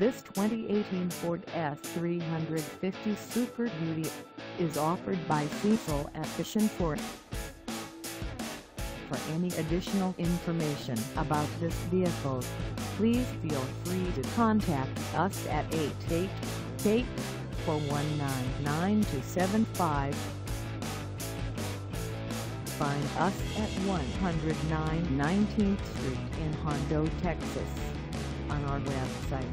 This 2018 Ford F-350 Super Duty is offered by Cecil Atkission Ford. For any additional information about this vehicle, please feel free to contact us at 888-419-9275. Find us at 109 19th Street in Hondo, Texas, on our website,